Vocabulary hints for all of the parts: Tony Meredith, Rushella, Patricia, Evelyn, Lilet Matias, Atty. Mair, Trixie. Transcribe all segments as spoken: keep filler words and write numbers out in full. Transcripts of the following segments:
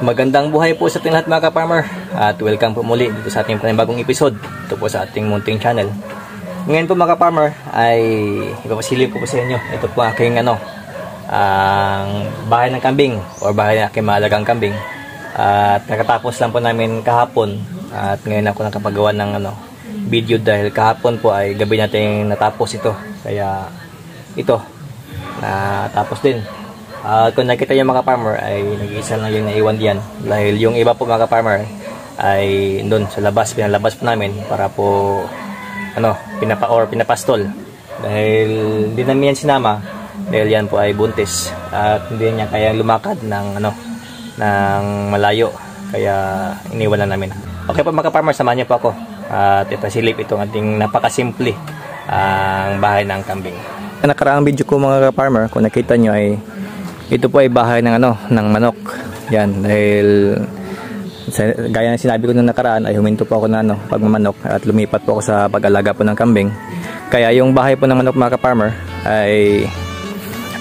Magandang buhay po sa ating lahat mga ka-farmer, at welcome po muli dito sa ating panibagong episode dito po sa ating munting channel. Ngayon po mga ka-farmer ay ipapasilip ko po sa inyo ito po aking ano ang bahay ng kambing o bahay ng aking mahalagang kambing, at nakatapos lang po namin kahapon at ngayon ako nakapagawa ng ano video dahil kahapon po ay gabi natin natapos ito, kaya ito natapos din. Uh, kung nakita nyo mga farmer ay nag-iisa lang yung naiwan diyan dahil yung iba po mga farmer ay doon sa labas, pinalabas po namin para po ano, pinapa or pinapastol dahil hindi namin yan sinama dahil yan po ay buntis at hindi niya kaya lumakad ng ano ng malayo, kaya iniwan lang namin. Okay po mga farmer, samahan niyo po ako at ipasilip itong ating napakasimple ang uh, bahay ng kambing. Nakaraang video ko mga farmer, kung nakita nyo ay ito po ay bahay ng ano ng manok. Yan dahil gaya ng sinabi ko nung nakaraan ay huminto po ako na ano pagmamanok at lumipat po ako sa pag-alaga po ng kambing. Kaya yung bahay po ng manok mga ka-farmer ay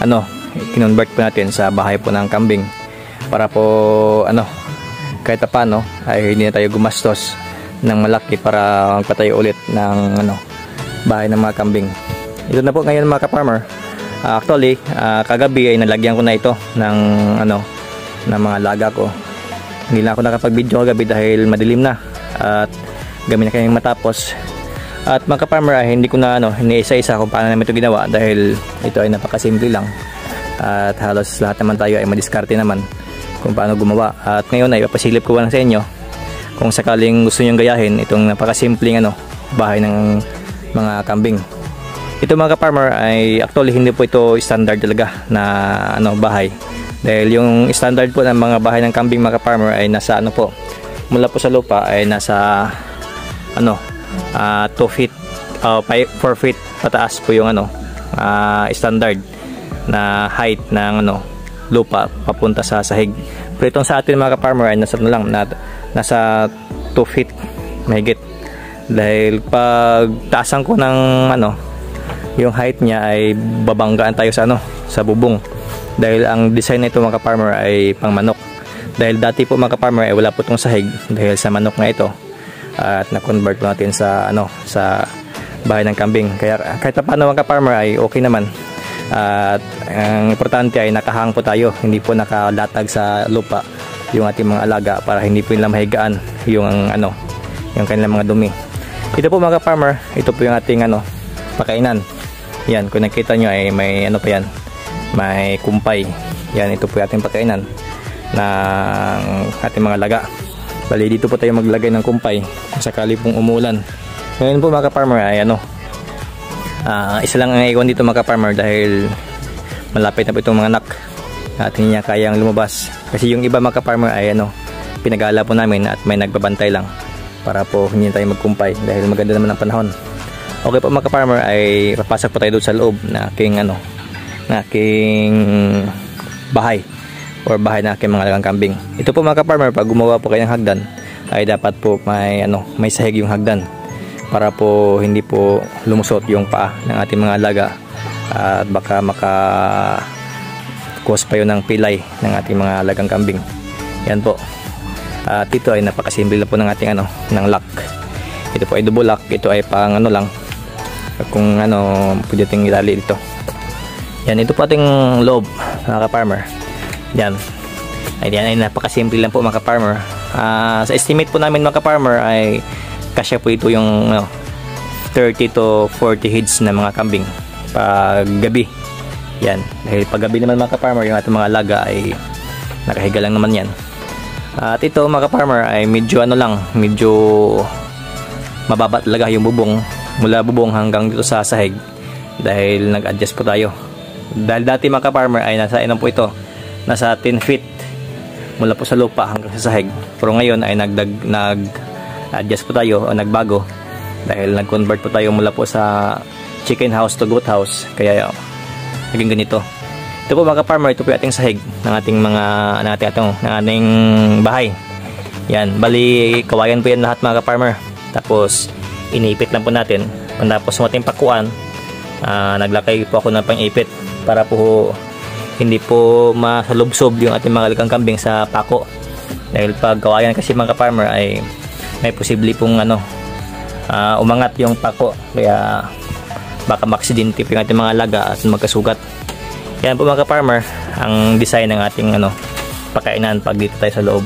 ano kinonvert po natin sa bahay po ng kambing para po ano kahit paano ay hindi na tayo gumastos ng malaki para magpatayo ulit ng ano bahay ng mga kambing. Ito na po ngayon mga ka-farmer. Uh, actually, uh, kagabi ay nalagyan ko na ito ng ano ng mga laga ko. Hindi na ako nakapag-video kagabi dahil madilim na at gabi na kaming matapos. At mga ka-farmer ay hindi ko na ano iniisa-isa kung paano namin ito ginawa dahil ito ay napakasimple lang. At halos lahat naman tayo ay madiskarte naman kung paano gumawa. At ngayon ay ipapasilip ko lang sa inyo kung sakaling gusto niyo gayahin itong napakasimpleng ano bahay ng mga kambing. Ito mga ka-farmer ay actually hindi po ito standard talaga na ano bahay. Dahil yung standard po ng mga bahay ng kambing mga ka-farmer ay nasa ano po mula po sa lupa ay nasa ano uh, two feet o uh, four feet pataas po yung ano uh, standard na height ng ano lupa papunta sa sahig. Pero itong sa atin mga ka-farmer ay nasa ano lang na, nasa two feet mahigit. Dahil pag taasan ko ng ano yung height niya ay babanggaan tayo sa ano sa bubong dahil ang design nito mga ka-farmer ay pang manok dahil dati po mga ka-farmer ay wala po itong sahig dahil sa manok na ito at na-convert po natin sa ano sa bahay ng kambing, kaya kahit pa paano mga ka-farmer ay okay naman at ang importante ay nakahang po tayo, hindi po nakalatag sa lupa yung ating mga alaga para hindi po nila mahigaan yung ano yung kanilang mga dumi. Ito po mga ka-farmer, ito po yung ating ano pakainan. Yan, kung nakita nyo ay may ano pa yan, may kumpay. Yan, ito po yung ating pakainan ng ating mga laga. Bali, dito po tayo maglagay ng kumpay sakali pong umulan. Ngayon po mga ka-farmer ay ano, uh, isa lang ang iwan dito mga ka-farmer dahil malapit na po itong mga anak at hindi niya kayang lumabas. Kasi yung iba mga ka-farmer ay ano, pinagala po namin at may nagbabantay lang para po hindi tayo magkumpay dahil maganda naman ang panahon. Okay po mga ka-farmer ay papasok po tayo doon sa loob na aking ano na aking bahay or bahay na aking mga alagang kambing. Ito po mga ka-farmer, pag gumawa po kayo ng hagdan ay dapat po may ano may sahig yung hagdan para po hindi po lumusot yung paa ng ating mga alaga at baka maka cause pa yun ng pilay ng ating mga alagang kambing. Yan po. At ito ay napakasimple na po ng ating ano ng lock. Ito po ay double lock, ito ay pang ano lang kung ano pwede nating ilali dito. Yan, ito po ating loob mga ka-farmer. Yan, ayan ay napakasimple lang po mga ka-farmer. Uh, sa estimate po namin mga ka-farmer ay kasya po ito yung ano, thirty to forty heads na mga kambing pag gabi. Yan, dahil pag gabi naman mga ka-farmer yung ating mga alaga ay nakahiga lang naman yan. Uh, at ito mga ka-farmer ay medyo ano lang, medyo mababa talaga yung bubong mula bubong hanggang dito sa sahig dahil nag-adjust po tayo dahil dati mga ka-farmer ay nasa ilan po ito nasa ten feet mula po sa lupa hanggang sa sahig, pero ngayon ay nagdag nag-adjust po tayo o nagbago dahil nag-convert po tayo mula po sa chicken house to goat house, kaya naging ganito. Ito po mga ka-farmer, ito po yung ating sahig ng ating mga ng ating, atong, ng ating bahay. Yan, bali kawayan po yan lahat mga ka-farmer, tapos iniipit lang po natin. Tapos natin pakuan, uh, naglakay po ako ng pang-ipit para po hindi po masalubsob yung ating mga alagang kambing sa pako Dahil pag kawayan kasi mga farmer ay may posible pong ano, uh, umangat yung pako, kaya baka maksidente po yung ating mga alaga at magkasugat. Yan po mga farmer ang design ng ating ano, pakainan pag dito tayo sa loob.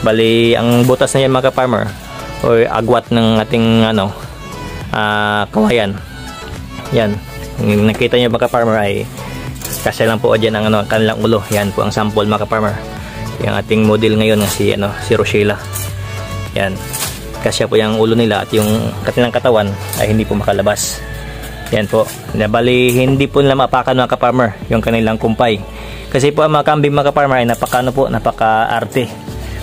Bali ang butas na yan mga farmer or agwat ng ating ano, uh, kawayan. Yan, yung nakita nyo mga farmer ay kasi lang po dyan ang ano, kanilang ulo. Yan po ang sample mga farmer. Yung ating model ngayon si ano, si Rushella. Yan. Kasi po yung ulo nila at yung kanilang katawan ay hindi po makalabas. Yan po. Bali hindi po nila maapakan mga farmer yung kanilang kumpay. Kasi po ang mga kambing mga farmer ay napaka ano po, napaka-arte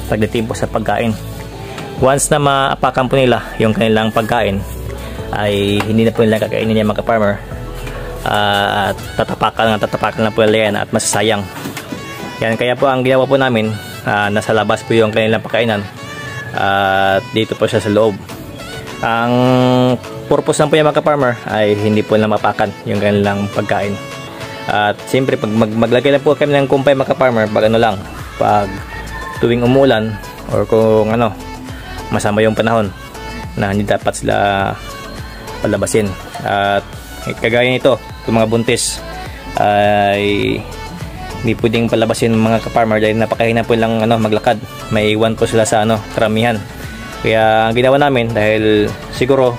pagdating po sa pagkain. Once na maapakan po nila yung kanilang pagkain ay hindi na po nila kakainin niya mga farmer. Uh, at tatapakan, tatapakan na po nila yan at masasayang. Yan, kaya po ang ginawa po namin, uh, nasa labas po yung kanilang pakainan at uh, dito po siya sa loob. Ang purpose ng po yung mga farmer ay hindi po lang mapakan yung kanilang pagkain. At siyempre pag mag maglagay lang po kami ng kumpay mga farmer, pag ano lang, pag tuwing umulan or kung ano masama yung panahon na hindi dapat sila palabasin. At kagaya nito, yung mga buntis ay hindi pwedeng palabasin mga ka-farmer dahil napakahina po lang ano, maglakad. May iwan po sila sa ano, karamihan. Kaya ang ginawa namin dahil siguro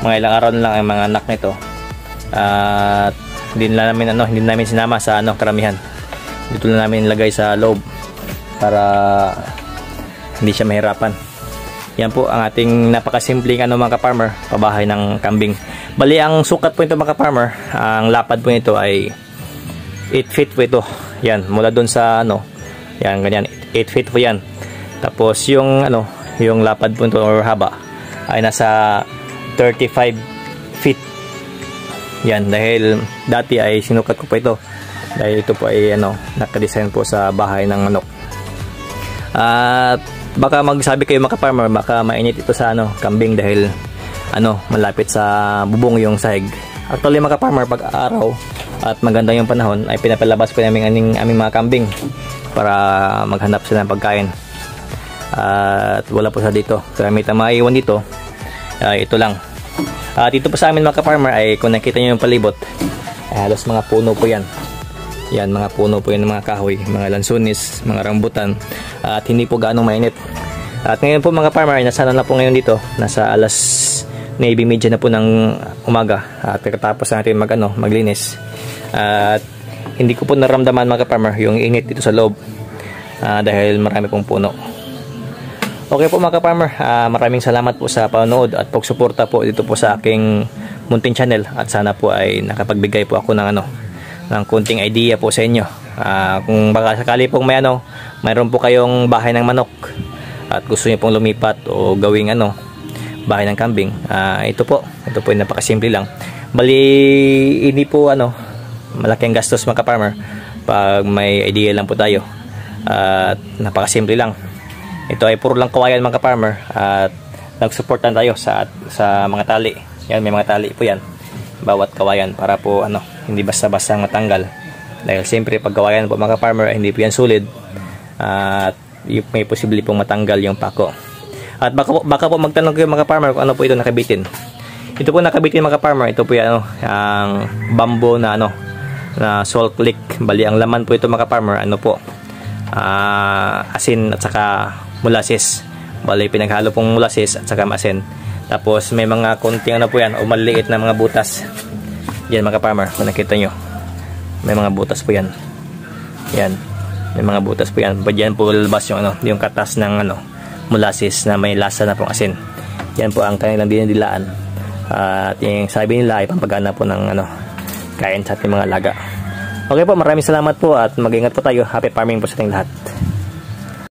mga ilang araw na lang ang mga anak nito. At hindi na namin ano, hindi namin sinama sa ano, karamihan. Dito na namin nilagay sa loob para hindi siya mahirapan. Yan po ang ating napakasimpleng ano mga ka-farmer, pabahay ng kambing. Bali ang sukat po nito mga ka-farmer, ang lapad po nito ay eight feet po ito. Yan, mula doon sa ano, yan ganyan, eight feet po yan. Tapos yung ano, yung lapad po ito or haba ay nasa thirty-five feet. Yan, dahil dati ay sinukat ko po ito. Dahil ito po ay ano, naka-design po sa bahay ng manok. At baka magsabi kayo mga farmer, baka mainit ito sa ano, kambing dahil ano, malapit sa bubong yung sahig. Actually mga farmer, pag araw at maganda yung panahon ay pinapalabas po namin aming, aming mga kambing para maghanap sila ng pagkain. At wala po sa dito. Karami na maiwan dito. Uh, ito lang. At uh, dito po sa amin mga farmer ay kung nakita nyo yung palibot, ay halos mga puno po yan. Yan, mga puno po yan ng mga kahoy, mga lansunis, mga rambutan. Uh, at hindi po gaano mainit. At ngayon po mga farmer ay nasa na po ngayon dito. Nasa alas navy media na po ng umaga at pagkatapos natin mag, ano, maglinis. At hindi ko po naramdaman mga farmer yung init dito sa loob uh, dahil marami pong puno. Okay po mga farmer, uh, maraming salamat po sa panonood at pagsuporta po dito po sa aking munting channel. At sana po ay nakapagbigay po ako ng ano, ng kunting idea po sa inyo. Uh, kung baka sakali pong may ano, mayroon po kayong bahay ng manok at gusto niyo pong lumipat o gawing ano, bahay ng kambing. Uh, ito po. Ito po yung napakasimple lang. Bali, hindi po ano, malaking gastos mga farmer pag may idea lang po tayo. At uh, napakasimple lang. Ito ay puro lang kawayan mga farmer at nagsuportan tayo sa sa mga tali. Yan, may mga tali po yan. Bawat kawayan para po ano, hindi basta-basta matanggal. Dahil siyempre pag kawayan po mga farmer hindi po yan solid. At uh, may posible pong matanggal yung pako. At baka po, baka po magtanong kayo mga farmer kung ano po ito nakabitin. Ito po nakabitin mga farmer, ito po yung ano, ang bamboo na ano, na salt lick. Bali ang laman po ito mga farmer, ano po? Uh, asin at saka molasses. Bali pinaghalo pong molasses at saka asin. Tapos may mga konting ano po yan, o maliit na mga butas. Yan mga farmer, kung nakita nyo. May mga butas po yan. Yan. May mga butas po yan. Diyan po lalabas yung ano, yung katas ng ano, molasses na may lasa na pong asin. Yan po ang kanilang dinidilaan. Uh, at yung sabi nila ay pampagana po ng ano, kain sa ating mga alaga. Okay po, maraming salamat po at mag-ingat po tayo. Happy farming po sa ating lahat.